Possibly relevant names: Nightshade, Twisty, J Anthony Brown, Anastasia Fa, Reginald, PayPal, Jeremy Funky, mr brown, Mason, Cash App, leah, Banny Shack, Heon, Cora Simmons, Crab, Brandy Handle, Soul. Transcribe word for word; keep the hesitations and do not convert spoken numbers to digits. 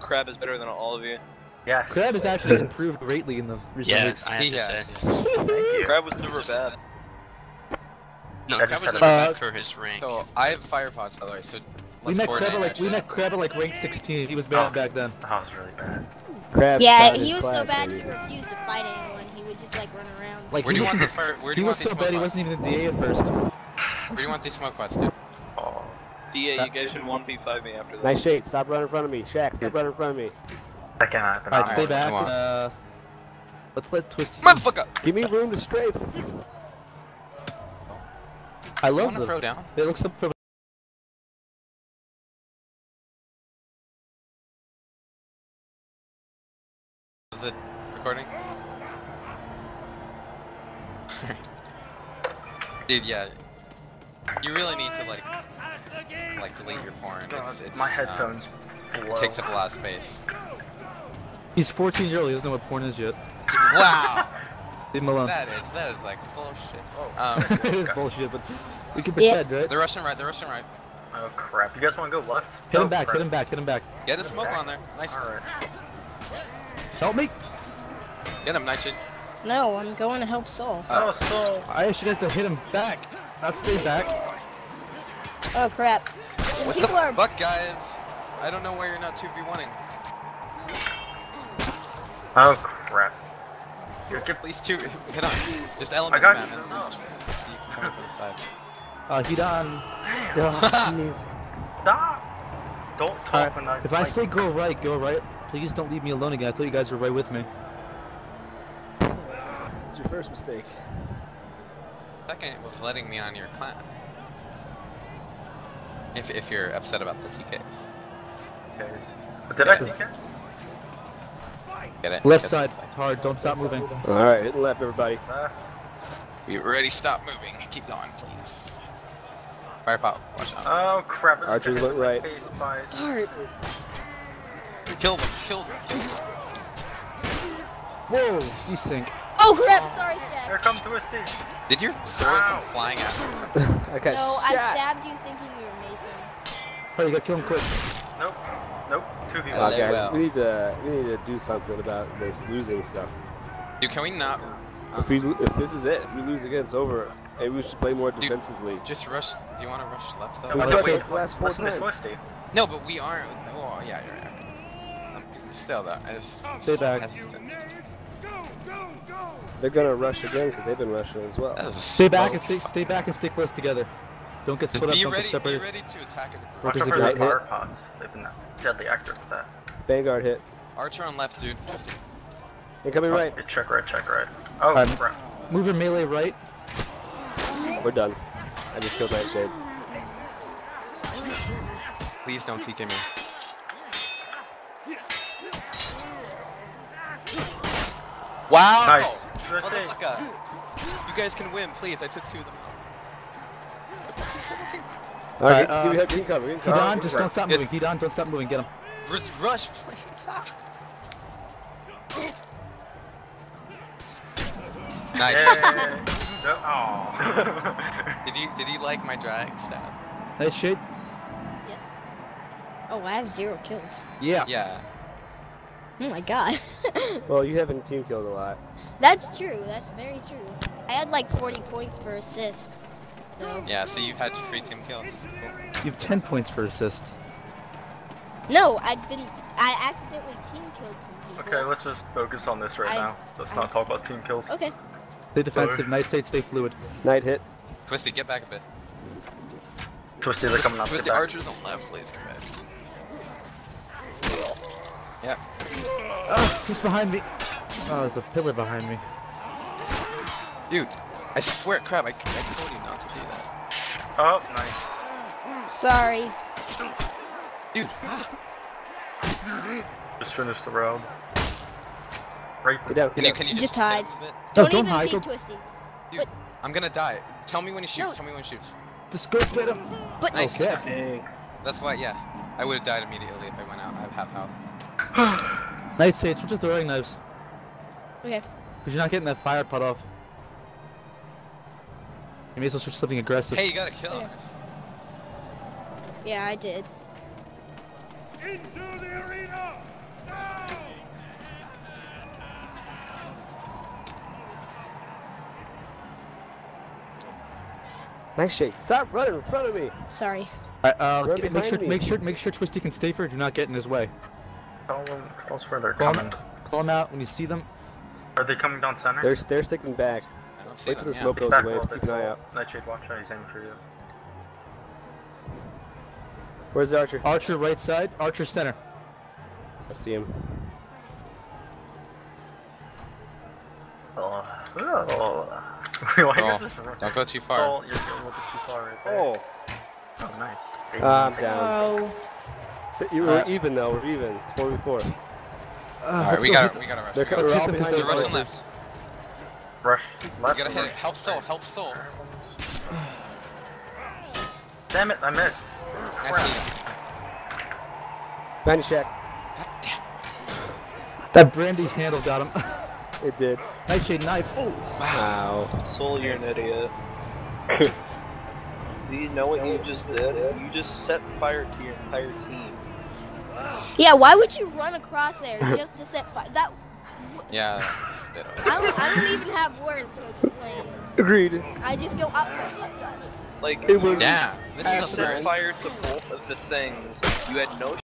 Crab is better than all of you. Yeah. Crab has actually improved greatly in the recent yeah, weeks. I have to say. Thank you. Crab was never bad. No, Crab was never uh, bad for his rank. So I have fire pots, by the way. So we met Crab at like we met Crab at like rank sixteen. He was bad oh, back then. That was really bad. Crab. Yeah, he was so bad he refused to fight anyone. He would just like run around. Like where he do you want fire, where do he you was want so bad pots? He wasn't even in D A at first. Where do you want these smoke pots, dude? Oh. D A, you guys should one v five me after this. Nightshade, stop running in front of me. Shack, stop running in front of me. I cannot. Alright, right, stay back. Uh, let's let Twisty. Motherfucker! Give me room to strafe. I love them. Throw down? They look so provocative. Is it recording? Dude, yeah. You really need to like, like delete your porn. God, it's, it's, my headphones. Um, it takes up a lot of space. He's fourteen years old, he doesn't know what porn is yet. Wow! Leave him alone. That is, that is like bullshit. Oh. Um, it is bullshit, but we can pretend, yeah. right? They're rushing right, they're rushing right. Oh crap, you guys wanna go left? Hit no, him back, crap. hit him back, hit him back. Get a smoke back. on there. Nice. Alright. Help me! Get him, Nightshade. No, I'm going to help Soul. Oh, oh Soul. I actually guys to hit him back, not stay back. Oh crap. What the are... fuck, guys? I don't know why you're not two v one-ing. Oh crap. Get please two hit on. Just element him out. Oh, he done. Damn. Stop. Don't talk when I If I say go right, go right. Please don't leave me alone again. I thought you guys were right with me. That's your first mistake. Second was letting me on your clan. If if you're upset about the T Ks. Okay. But did I T K? Get it. Left Get side, it. hard, don't stop moving. Alright, hit left, everybody. We already stopped moving. Keep going, please. Fire pop, watch out. Oh crap. Archer, look right. Alright. Kill them, kill them, kill them. Whoa, he sank. Oh crap, sorry, Shack. Here comes Twisty. Did your sword come flying out? Okay, no, shot. I stabbed you thinking you were Mason. Hurry, you gotta kill him quick. Nope. Nope, two v one. Uh, guys, well. we, need to, we need to do something about this losing stuff. Dude, can we not... Um, if we if this is it, if we lose again, it's over. Maybe we should play more Dude, defensively. Just rush... Do you want to rush left, though? No, wait, wait, last four times. No, but we are... Oh, yeah, you're right. Still, though. It's, Stay back. Go, go, go. They're gonna rush again, because they've been rushing as well. Oh, stay back and stay, stay back and stay close together. Don't get split up, don't get separated. Be ready to attack at the Watch out for the fire pods. They've been deadly accurate with that. Vanguard hit. Archer on left, dude. They're coming oh, right. Check right, check right. Oh, um, crap. Move your melee right. We're done. I just killed Nightshade. Please don't T K me. Wow! Nice. Motherfucker. You guys can win, please. I took two of them. Alright, uh, give him cover, give him cover. Heon, just right. don't stop moving. Heon, don't stop moving. Get him. Rush, please. Nice. Yeah. Oh. Did you did you like my drag stab? That shit. Yes. Oh, I have zero kills. Yeah. Yeah. Oh my god. Well, you haven't team killed a lot. That's true. That's very true. I had like forty points for assists. No. Yeah, so you've had your free team kills. Cool. You have ten points for assist. No, I've been... I accidentally team killed some people. Okay, let's just focus on this right I, now. Let's I, not talk about team kills. Okay. Stay defensive, Nightshade, stay fluid. Night hit. Twisty, get back a bit. Twisty, they're coming up. Twisty, Archer's on left, please, come back. Yeah. Oh, he's behind me. Oh, there's a pillar behind me. Dude, I swear, crap, I, I told you not to do that. Oh, nice. Sorry. Dude. Just finish the round. Right Get out, get can out. You, can you just, just hide. Don't, don't even hide. Feed Twisty. Dude, but... I'm gonna die. Tell me when he shoots, no. tell me when he shoots. Just go get him. But nice. Okay. Dang. That's why, yeah. I would've died immediately if I went out. I have half health. Nightshade, switch to throwing knives. Okay. Cause you're not getting that fire pot off. You may as well switch to something aggressive. Hey, you gotta kill him. Yeah, I did. into the arena now! Nightshade, stop running in front of me! Sorry. All right, uh, Run make sure, me. make sure, make sure Twisty can stay for. Do not get in his way. Call them close where they're call coming. Them, call them out when you see them. Are they coming down center? They're they're sticking back. Wait for the smoke goes away. Keep an eye out. Nightshade, watch out. He's aiming for you. Where's the archer? Archer right side. Archer center. I see him. Oh. Oh. Why oh, is this don't go too far. Soul, you're too far right there. Oh. Oh, nice. Uh, I'm down. Oh. You were uh, even though. We're even. It's four before. Uh, Alright, we, go we gotta rush. They're coming right behind the rush left. Rush left. You gotta hit it. Help Soul. Help Soul. Damn it, I missed. Banny Shack. God damn. That Brandy Handle got him. It did. Nightshade knife. Oh, wow. wow. Soul, you're an idiot. Do you know what you just did? You just set fire to your entire team. Yeah, why would you run across there just to set fire? That. Yeah. I don't, I don't even have words to explain. Agreed. I just go up. Like, it was, yeah, this is set fire to both of the things. You had no